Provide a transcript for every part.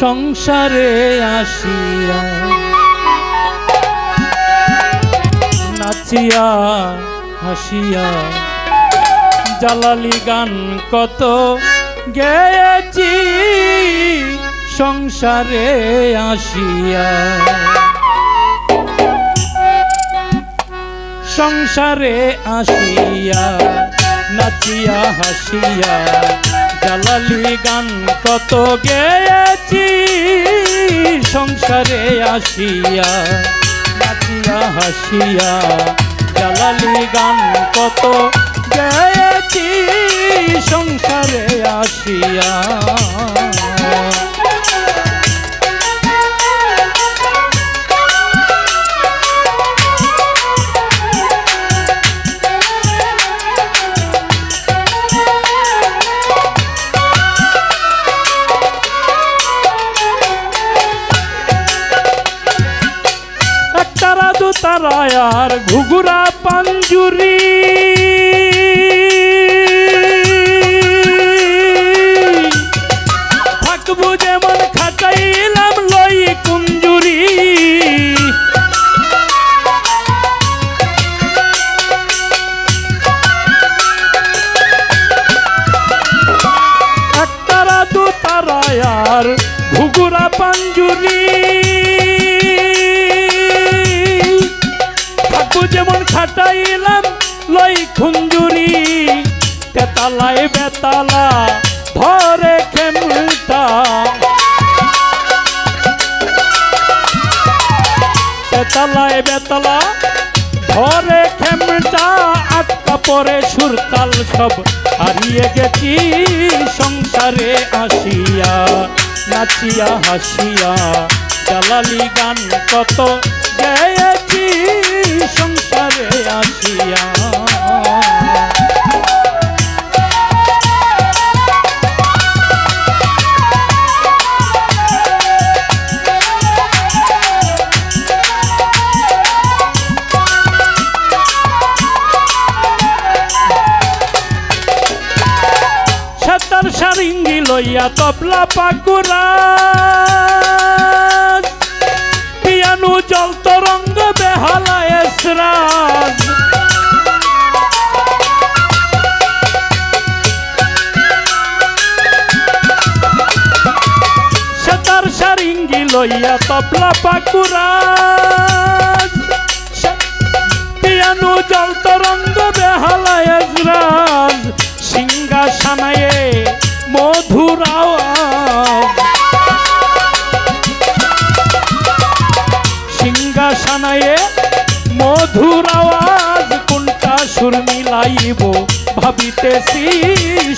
সংসারে আসিয়া নাচিয়া হাসিয়া জালালি গান কত গেয়েছি সংসারে আসিয়া। সংসারে আসিয়া নাচিয়া হাসিয়া জালালি গান কত গেয়েছি সংসারে আসিয়া নাচিয়া হাসিয়া জালালি গান কত গেয়েছি সংসারে আসিয়া। তারায়ার ঘুঘুরা পাঞ্জুরি থাকবো যেমন খাটাইলাম লই কুঞ্জুরি একতারা দু তারায়ার ঘুঘুরা পাঞ্জুরি যেমন খাটাইলাম লই খুঞ্জুরি তেতালায় বেতালা ধরে খেমতা তেতালায় বেতালা ধরে খেমটা আটকা পরে সুরতাল সব হারিয়ে গেছি সংসারে আসিয়া নাচিয়া হাসিয়া জালালি গান কত গেয়েছি সংসারে আসিয়া। সাতার সারিঙ্গি লইয়া তবলা পাকুরা পিয়ানো জল তরঙ্গ বেহালা এসরাজ সেতার সারিঙ্গি লইয়া তবলা পাকুরাজ পিয়ানো জল তরঙ্গ বেহালা এসরাজ সিংহাসনায় মধুর আওয়াজ সিংহাসনায়ে মধুর আওয়াজ কোনটা সুর মিলাইব ভাবিতেছি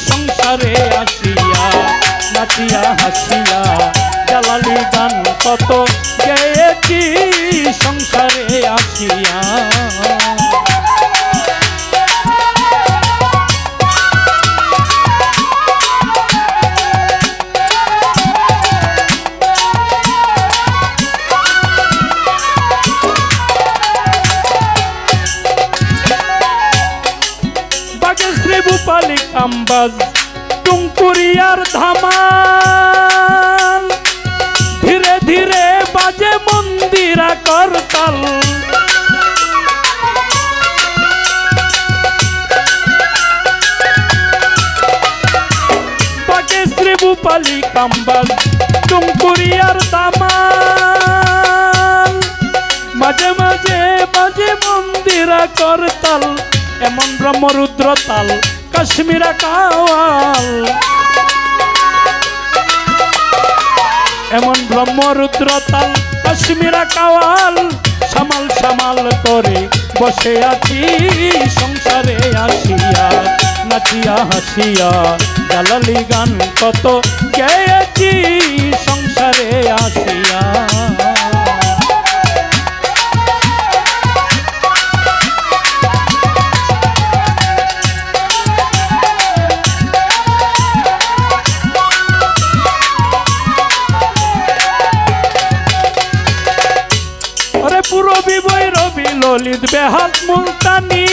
সংসারে আসিয়া নাচিয়া হাসিয়া জালালি গান কত গেয়েছি সংসারে আসিয়া। আম্বাজ টুঙ্কুরিয়ার ধামাল ধীরে ধীরে বাজে মন্দিরা করতাল পাকে শ্রীভূপালি কাম্বাজ টুঙ্কুরিয়ার ধামাল মাঝে মাঝে বাজে মন্দিরা করতাল এমন ব্রহ্মরুদ্র তাল কাশ্মীরা কাওয়াল এমন ব্রহ্মরুদ্র তাল কাশ্মীরা কাওয়াল সামাল সামাল করে বসে আছি সংসারে আসিয়া নাচিয়া হাসিয়া জালালি গান কত গেয়েছি সংসারে আসিয়া। কবি বৈরবি ললিত বেহাত মুলতানি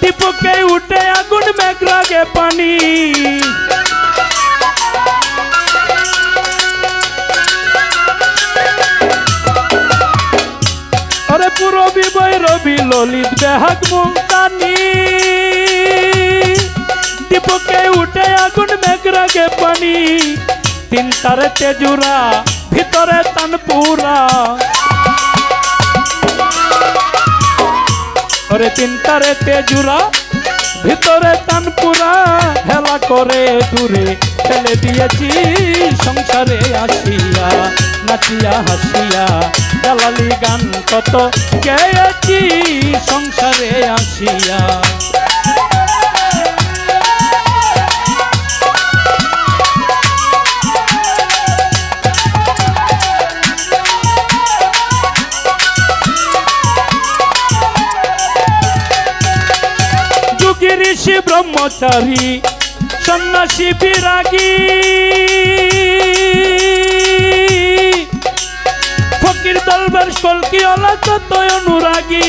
দীপকে উঠে আগুন মেঘরাগে পানি ওরে পুরবি বৈরবি ললিত বেহাত মুলতানি দীপকে উঠে আগুন মেঘরাগে পানি তিন তারে তেজুরা ভিতরে তানপুরা ওরে তিন তারে তেজুরা ভিতরে তানপুরা হেলা করে দূরে ফেলে দিয়েছি সংসারে আসিয়া নাচিয়া হাসিয়া দালালি গান কত গেয়েছি সংসারে আসিয়া ঋষি ব্রহ্মচারী সন্ন্যাসী বিরাগী ফকির দলবার কলকি অলাচত অনুরাগী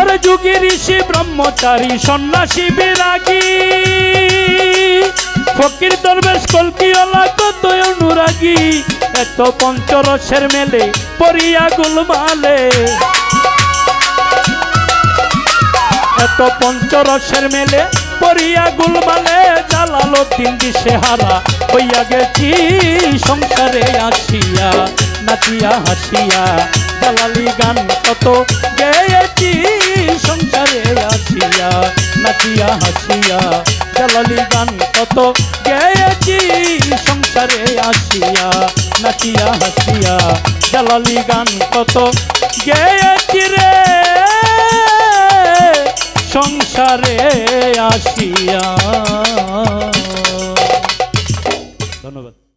আরে যোগী ঋষি ব্রহ্মচারী সন্ন্যাসী বিরাগী ফকির দরবেশ কলকি অলাগত অনুরাগী এত পঞ্চরসের মেলে পরিয়া গুলমালে এত পঞ্চরসের মেলে পরিয়া গুলমালে জালালো তিন দিশে হারা হইয়া গেছি সংসারে আসিয়া নাচিয়া হাসিয়া জালালি গান কত গেয়েছি সংসারে আসিয়া নাচিয়া হাসিয়া জালালি গান কত গেয়েছি সংসারে আসিয়া নাচিয়া হাসিয়া জালালি গান কত গেয়েছি রে সংসারে আসিয়া। ধন্যবাদ।